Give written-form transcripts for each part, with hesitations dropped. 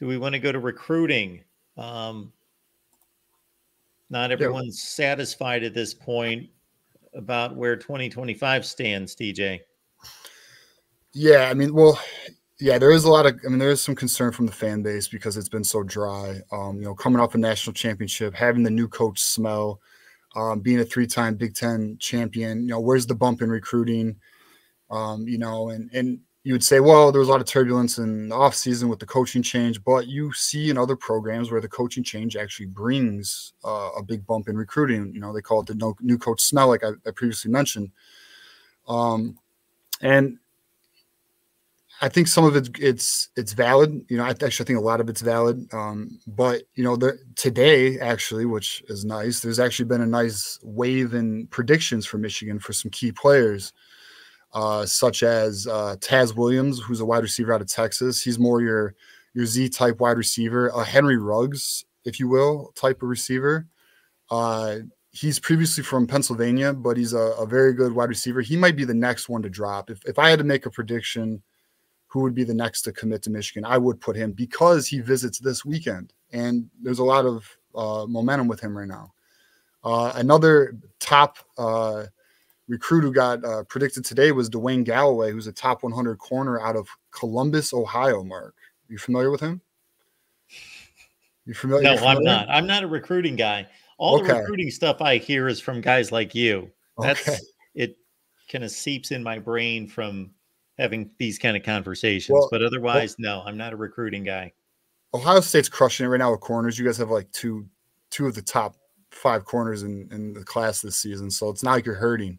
Do we want to go to recruiting? Not everyone's satisfied at this point about where 2025 stands, TJ. Yeah, I mean, well, yeah, there is a lot of, I mean, there is some concern from the fan base because it's been so dry. You know, coming off a national championship, having the new coach smell, being a three-time Big Ten champion, you know, where's the bump in recruiting? You know, and you would say, well, there was a lot of turbulence in the offseason with the coaching change, but you see in other programs where the coaching change actually brings a big bump in recruiting. You know, they call it the new coach smell, like I previously mentioned. And I think some of it's valid. You know, I actually think a lot of it's valid. But, you know, today, actually, which is nice, there's actually been a nice wave in predictions for Michigan for some key players. Such as Taz Williams, who's a wide receiver out of Texas. He's more your Z-type wide receiver, a Henry Ruggs, if you will, type of receiver. He's previously from Pennsylvania, but he's a very good wide receiver. He might be the next one to drop. If I had to make a prediction who would be the next to commit to Michigan, I would put him because he visits this weekend, and there's a lot of momentum with him right now. Another top recruit who got predicted today was Dwayne Galloway, who's a top 100 corner out of Columbus, Ohio. Mark, you familiar with him? You familiar? No, familiar? I'm not. I'm not a recruiting guy. All the recruiting stuff I hear is from guys like you. That's it. Kind of seeps in my brain from having these kind of conversations. Well, but otherwise, no, I'm not a recruiting guy. Ohio State's crushing it right now with corners. You guys have like two of the top 5 corners in the class this season, so it's not like you're hurting.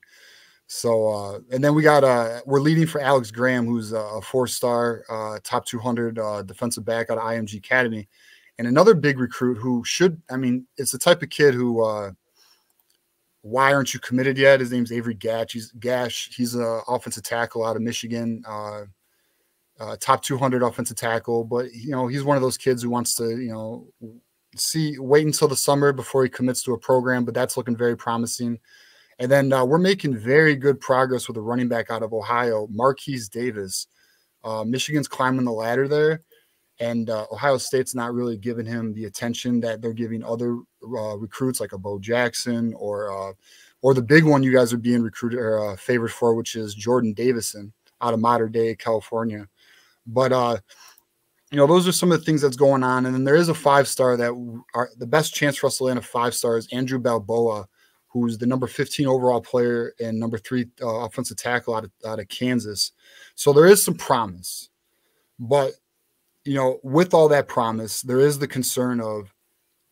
So and then we got we're leading for Alex Graham, who's a 4-star top 200 defensive back out of IMG Academy, and another big recruit who should, I mean, it's the type of kid who why aren't you committed yet? His name's Avery Gatch. He's a offensive tackle out of Michigan, top 200 offensive tackle, but you know, he's one of those kids who wants to, you know, wait until the summer before he commits to a program, but that's looking very promising. And then we're making very good progress with a running back out of Ohio, Marquise Davis. Michigan's climbing the ladder there, and Ohio State's not really giving him the attention that they're giving other recruits like a Bo Jackson or the big one you guys are being recruited or favored for, which is Jordan Davison out of modern day California. But you know, those are some of the things that's going on. And then there is a 5-star that are the best chance for us to land a 5-star is Andrew Balboa, who's the number 15 overall player and number 3 offensive tackle out of Kansas. So there is some promise, but you know, with all that promise, there is the concern of,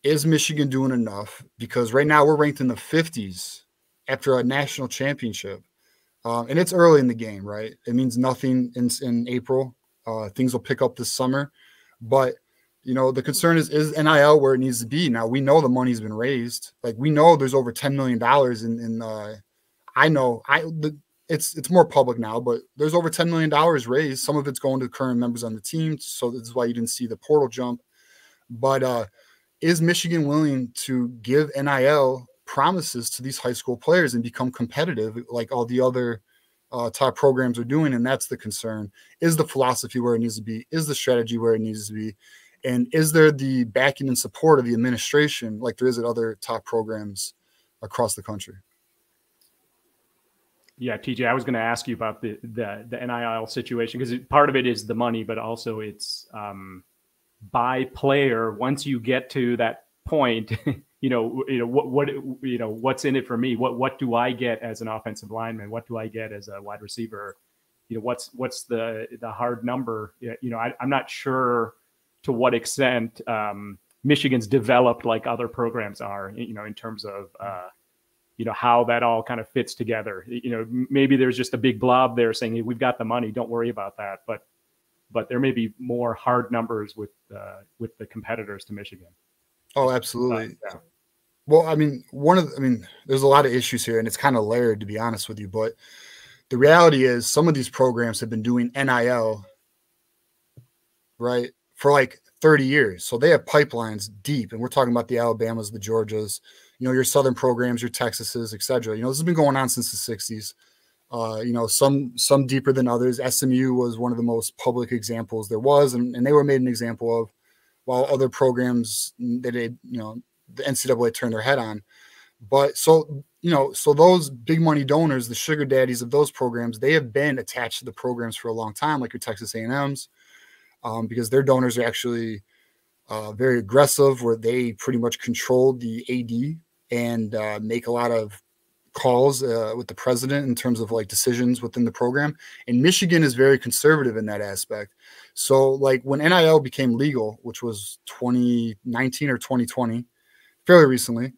is Michigan doing enough? Because right now we're ranked in the 50s after a national championship. And it's early in the game, right? It means nothing in April. Things will pick up this summer, but you know, the concern is NIL where it needs to be? Now we know the money's been raised. Like we know there's over $10 million in I know it's more public now, but there's over $10 million raised. Some of it's going to current members on the team. So this is why you didn't see the portal jump, but is Michigan willing to give NIL promises to these high school players and become competitive like all the other top programs are doing? And that's the concern. Is the philosophy where it needs to be? Is the strategy where it needs to be? And is there the backing and support of the administration like there is at other top programs across the country? Yeah, TJ, I was going to ask you about the NIL situation, because part of it is the money, but also it's by player. Once you get to that point, you know, what, you know, what's in it for me? What do I get as an offensive lineman? What do I get as a wide receiver? You know, what's the hard number? You know, I'm not sure to what extent Michigan's developed like other programs are, you know, in terms of, you know, how that all kind of fits together. You know, maybe there's just a big blob there saying, hey, we've got the money, don't worry about that. But there may be more hard numbers with the competitors to Michigan. Oh, absolutely. Yeah. Well, I mean, there's a lot of issues here, and it's kind of layered, to be honest with you. But the reality is some of these programs have been doing NIL, right, for like 30 years. So they have pipelines deep, and we're talking about the Alabamas, the Georgias, you know, your Southern programs, your Texases, et cetera. You know, this has been going on since the 60s. You know, some deeper than others. SMU was one of the most public examples there was, and they were made an example of, while other programs that they, you know, the NCAA turned their head on. But so, you know, so those big money donors, the sugar daddies of those programs, they have been attached to the programs for a long time, like your Texas A&Ms, because their donors are actually very aggressive, where they pretty much control the AD and make a lot of calls with the president in terms of like decisions within the program. And Michigan is very conservative in that aspect. So like when NIL became legal, which was 2019 or 2020, fairly recently,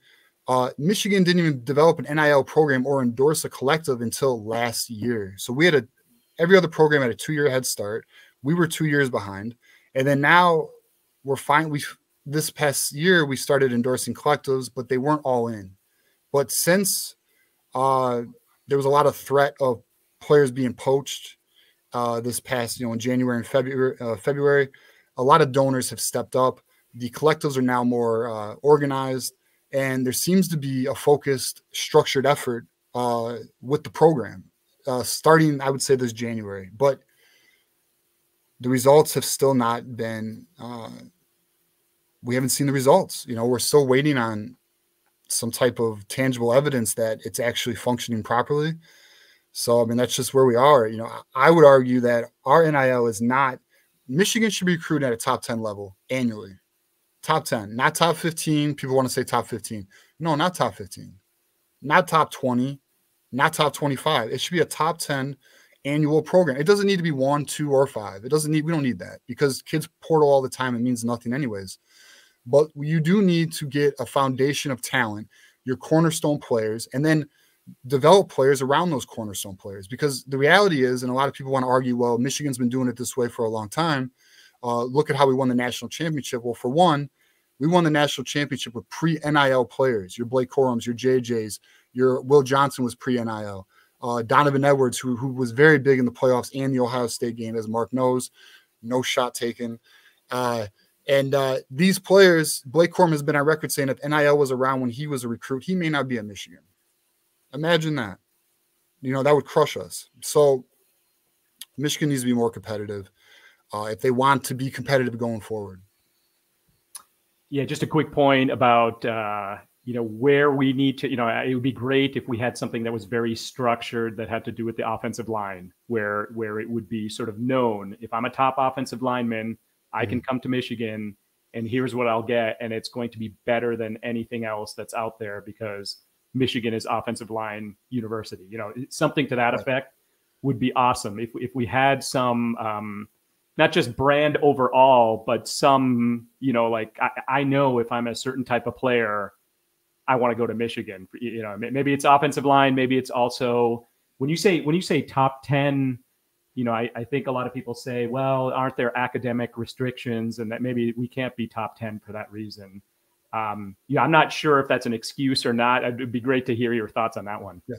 Michigan didn't even develop an NIL program or endorse a collective until last year. So we had every other program had a 2-year head start. We were 2 years behind. And then now we're finally, this past year, we started endorsing collectives, but they weren't all in. But since there was a lot of threat of players being poached this past, you know, in January and February, a lot of donors have stepped up. The collectives are now more organized, and there seems to be a focused, structured effort with the program starting, I would say, this January. But the results have still not been we haven't seen the results. You know, we're still waiting on some type of tangible evidence that it's actually functioning properly. So, I mean, that's just where we are. You know, I would argue that our NIL is not, Michigan should be recruiting at a top 10 level annually. Top 10, not top 15. People want to say top 15. No, not top 15, not top 20, not top 25. It should be a top 10 annual program. It doesn't need to be 1, 2, or 5. It doesn't need, we don't need that because kids portal all the time. It means nothing anyways. But you do need to get a foundation of talent, your cornerstone players, and then develop players around those cornerstone players. Because the reality is, and a lot of people want to argue, well, Michigan's been doing it this way for a long time. Look at how we won the national championship. Well, for one, we won the national championship with pre-NIL players, your Blake Corums, your JJs, your Will Johnson was pre-NIL. Donovan Edwards, who was very big in the playoffs and the Ohio State game, as Mark knows, no shot taken. And these players, Blake Corum has been on record saying if NIL was around when he was a recruit, he may not be at Michigan. Imagine that. You know, that would crush us. So Michigan needs to be more competitive if they want to be competitive going forward. Yeah, just a quick point about, you know, where we need to, you know, it would be great if we had something that was very structured that had to do with the offensive line, where it would be sort of known if I'm a top offensive lineman, I can come to Michigan and here's what I'll get. And it's going to be better than anything else that's out there because Michigan is offensive line university. You know, something to that effect would be awesome. If we had some, not just brand overall, but some, you know, like I know if I'm a certain type of player, I want to go to Michigan. You know, maybe it's offensive line. Maybe it's also when you say top 10, you know, I think a lot of people say, well, aren't there academic restrictions and that maybe we can't be top 10 for that reason. You know, I'm not sure if that's an excuse or not. It'd be great to hear your thoughts on that one. Yeah.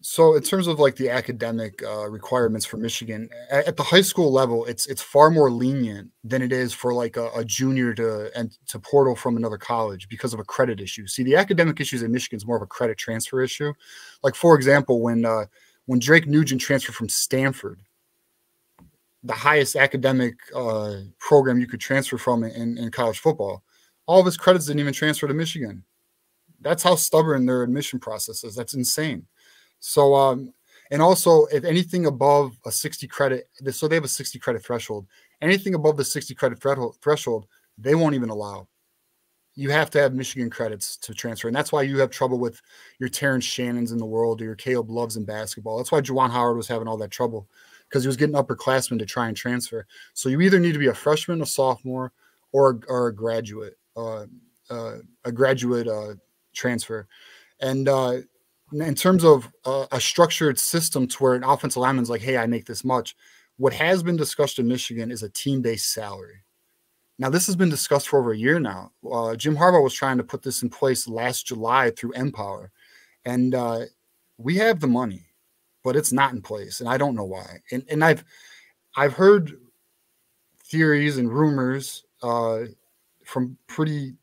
So in terms of like the academic requirements for Michigan, at the high school level, it's far more lenient than it is for like a junior to portal from another college because of a credit issue. See, the academic issues in Michigan is more of a credit transfer issue. Like, for example, when Drake Nugent transferred from Stanford, the highest academic program you could transfer from in college football, all of his credits didn't even transfer to Michigan. That's how stubborn their admission process is. That's insane. So, and also if anything above a 60 credit, so they have a 60 credit threshold, anything above the 60 credit threshold, they won't even allow. You have to have Michigan credits to transfer. And that's why you have trouble with your Terrence Shannons in the world or your Caleb Loves in basketball. That's why Juwan Howard was having all that trouble, because he was getting upperclassmen to try and transfer. So you either need to be a freshman, a sophomore, or a graduate transfer. And in terms of a structured system to where an offensive lineman's like, hey, I make this much, what has been discussed in Michigan is a team-based salary. Now, this has been discussed for over a year now. Jim Harbaugh was trying to put this in place last July through Empower. And we have the money, but it's not in place, and I don't know why. And I've heard theories and rumors from pretty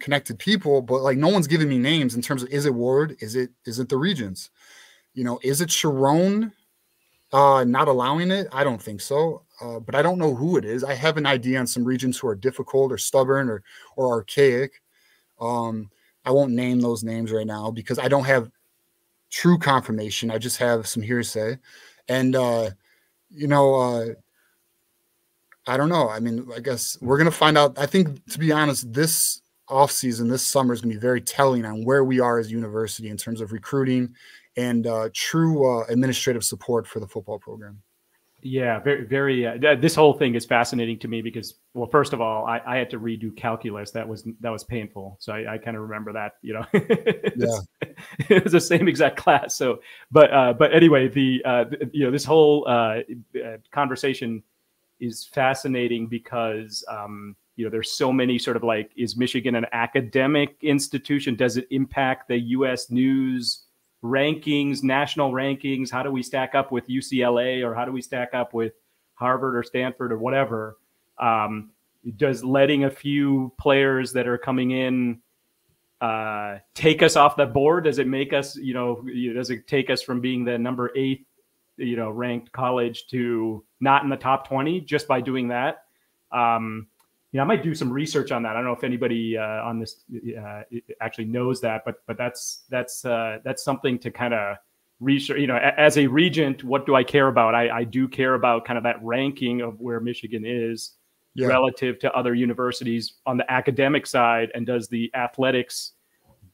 connected people, but like no one's giving me names in terms of is it Ward, is it the Regents? You know, is it Sharone not allowing it? I don't think so, but I don't know who it is. I have an idea on some regions who are difficult or stubborn or archaic. I won't name those names right now because I don't have true confirmation. I just have some hearsay. And, you know, I don't know. I mean, I guess we're going to find out. I think, to be honest, this offseason, this summer is going to be very telling on where we are as a university in terms of recruiting and true administrative support for the football program. Yeah, very, very. This whole thing is fascinating to me because, well, first of all, I had to redo calculus. That was painful. So I kind of remember that, you know. It was the same exact class. So, but anyway, you know, this whole conversation is fascinating because you know, there's so many sort of like, is Michigan an academic institution? Does it impact the U.S. news rankings, national rankings? How do we stack up with UCLA, or how do we stack up with Harvard or Stanford or whatever? Does letting a few players that are coming in take us off the board? Does it make us, you know, does it take us from being the number 8, you know, ranked college to not in the top 20 just by doing that? You know, I might do some research on that. I don't know if anybody on this actually knows that, but that's something to kind of research. You know, as a regent, what do I care about? I do care about kind of that ranking of where Michigan is relative to other universities on the academic side, and does the athletics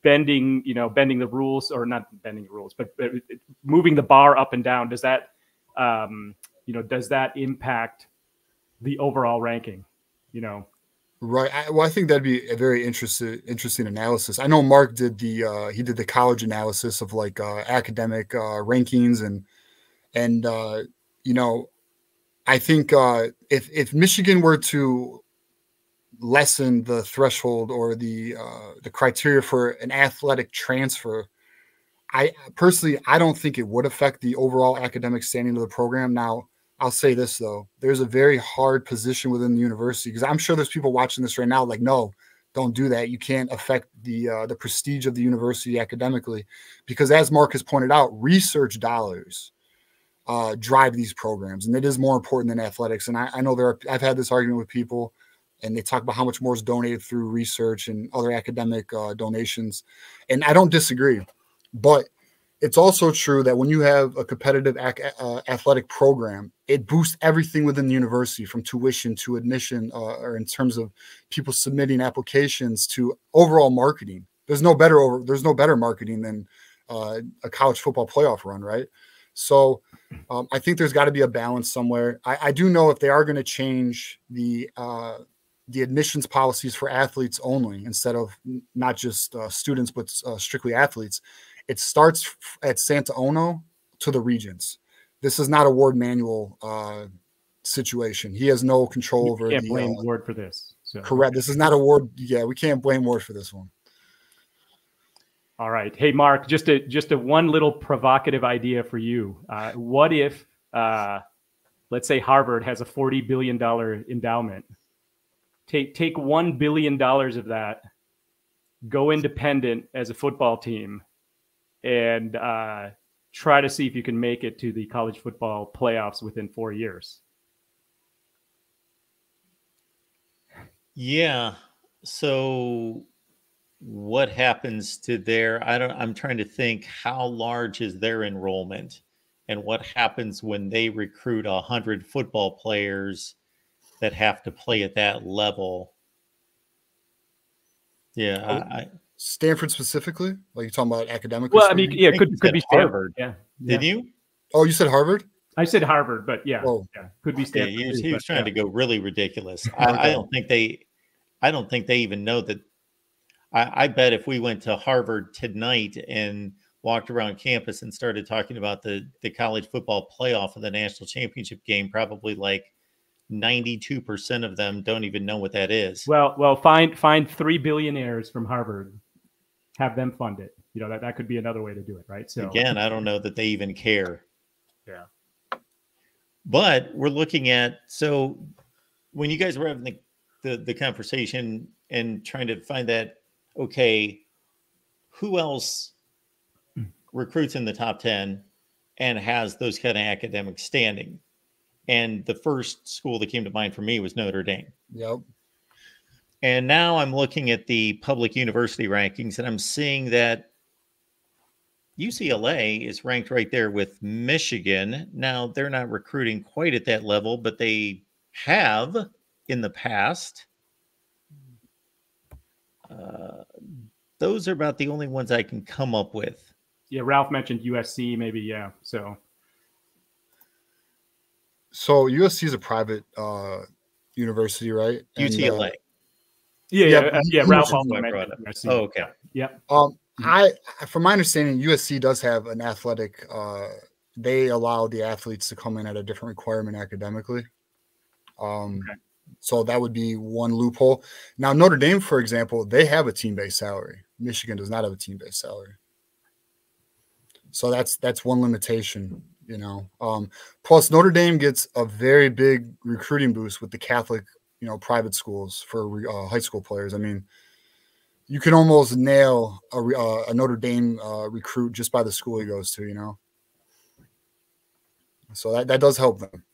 bending the rules, or not bending the rules, but moving the bar up and down, does that you know, does that impact the overall ranking? You know, right? Well, I think that'd be a very interesting analysis. I know Mark did the he did the college analysis of like academic rankings, and you know, I think if Michigan were to lessen the threshold or the criteria for an athletic transfer, I don't think it would affect the overall academic standing of the program. Now, I'll say this, though. There's a very hard position within the university, because I'm sure there's people watching this right now like, no, don't do that. You can't affect the prestige of the university academically, because as Mark has pointed out, research dollars drive these programs, and it is more important than athletics. And I know I've had this argument with people, and they talk about how much more is donated through research and other academic donations. And I don't disagree, but it's also true that when you have a competitive athletic program, it boosts everything within the university, from tuition to admission, or in terms of people submitting applications to overall marketing. There's no better marketing than a college football playoff run, right? So I think there's got to be a balance somewhere. I do know if they are going to change the admissions policies for athletes only, instead of not just students, but strictly athletes, it starts at Santa Ono to the regents. This is not a Ward manual situation. He has no control over. You can't blame Ward for this. So. Correct. This is not a Ward. Yeah, we can't blame Ward for this one. All right. Hey, Mark, just a one little provocative idea for you. What if, let's say, Harvard has a $40 billion endowment? Take $1 billion of that, go independent as a football team, and try to see if you can make it to the college football playoffs within 4 years. Yeah. So what happens to their, I'm trying to think, how large is their enrollment, and what happens when they recruit 100 football players that have to play at that level? Yeah. Stanford specifically? Like, you're talking about academically? Well, speaking? I mean, yeah, it could be Harvard. Yeah. Did you? Oh, you said Harvard? I said Harvard, but yeah. Oh. Yeah. Could be Stanford. Yeah, he was trying to go really ridiculous. I don't think they even know that. I bet if we went to Harvard tonight and walked around campus and started talking about the college football playoff and the national championship game, probably like 92% of them don't even know what that is. Well, find 3 billionaires from Harvard. Have them fund it. You know, that could be another way to do it, right? So again, I don't know that they even care. Yeah. But we're looking at, so when you guys were having the conversation and trying to find that, okay, who else recruits in the top 10? and has those kind of academic standing. And the first school that came to mind for me was Notre Dame. Yep. And now I'm looking at the public university rankings, and I'm seeing that UCLA is ranked right there with Michigan. Now, they're not recruiting quite at that level, but they have in the past. Those are about the only ones I can come up with. Yeah, Ralph mentioned USC maybe, yeah. So USC is a private university, right? UCLA. And, yeah. Ralph also mentioned USC. Oh, okay. Yeah. From my understanding, USC does have an athletic. They allow the athletes to come in at a different requirement academically. Okay. So that would be one loophole. Now, Notre Dame, for example, they have a team-based salary. Michigan does not have a team-based salary. So that's one limitation, you know. Plus, Notre Dame gets a very big recruiting boost with the Catholic, you know, private schools for high school players. I mean, you can almost nail a Notre Dame recruit just by the school he goes to, you know. So that does help them.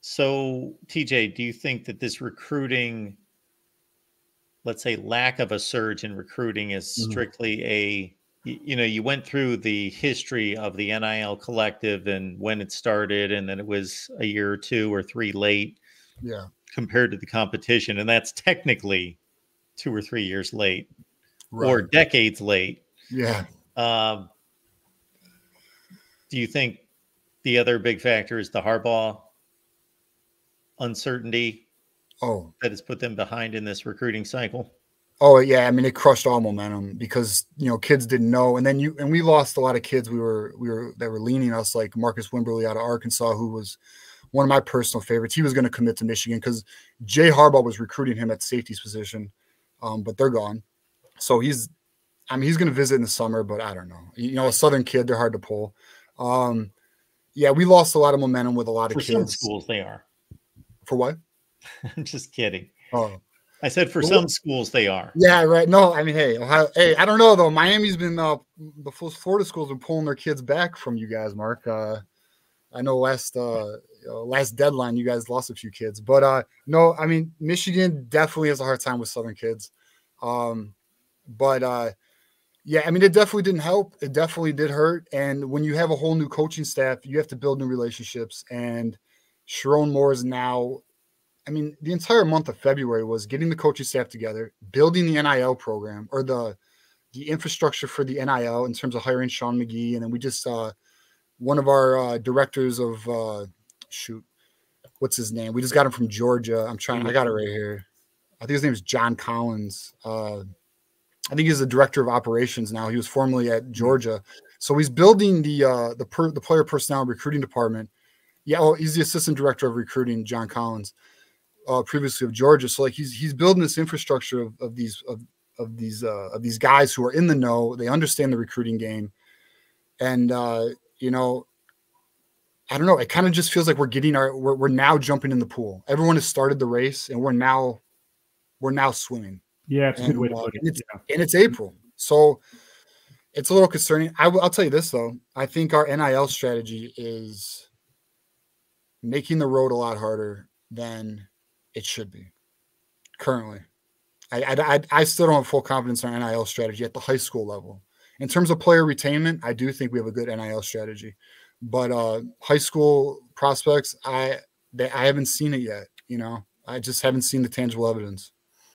So, TJ, do you think that this recruiting, let's say lack of a surge in recruiting, is strictly a, you know, you went through the history of the NIL collective and when it started, and then it was a year or two or three late. Yeah. Compared to the competition, and that's technically 2 or 3 years late, right, or decades late. Yeah. Do you think the other big factor is the Harbaugh uncertainty that has put them behind in this recruiting cycle? Oh, yeah. I mean, it crushed all momentum because, you know, kids didn't know. And then we lost a lot of kids that were leaning us, like Marcus Wimberly out of Arkansas, who was one of my personal favorites. He was going to commit to Michigan because Jay Harbaugh was recruiting him at the safeties position, but they're gone. So he's going to visit in the summer, but I don't know. You know, a Southern kid, they're hard to pull. Yeah, we lost a lot of momentum with a lot of kids. For some schools, they are. For what? I'm just kidding. Oh. I said for some schools they are. Yeah, right. No, I mean, hey, I don't know, though. Miami's been – the Florida schools have been pulling their kids back from you guys, Mark. I know last deadline you guys lost a few kids. But, no, I mean, Michigan definitely has a hard time with Southern kids. Yeah, I mean, it definitely didn't help. It definitely did hurt. And when you have a whole new coaching staff, you have to build new relationships. And Sherrone Moore is now – I mean, the entire month of February was getting the coaching staff together, building the NIL program or the infrastructure for the NIL in terms of hiring Sean McGee. And then we just one of our directors of what's his name? We just got him from Georgia. I got it right here. I think his name is John Collins. I think he's the director of operations now. He was formerly at Georgia. So he's building the player personnel recruiting department. Yeah, he's the assistant director of recruiting, John Collins. Previously of Georgia, so like he's building this infrastructure of these guys who are in the know. They understand the recruiting game, and you know, I don't know. It kind of just feels like we're now jumping in the pool. Everyone has started the race, and we're now swimming. Yeah, it's a good way to put it. And it's April, so it's a little concerning. I'll tell you this though. I think our NIL strategy is making the road a lot harder than it should be currently. I still don't have full confidence in our NIL strategy at the high school level. In terms of player retainment, I do think we have a good NIL strategy, but high school prospects, I haven't seen it yet. You know, I just haven't seen the tangible evidence.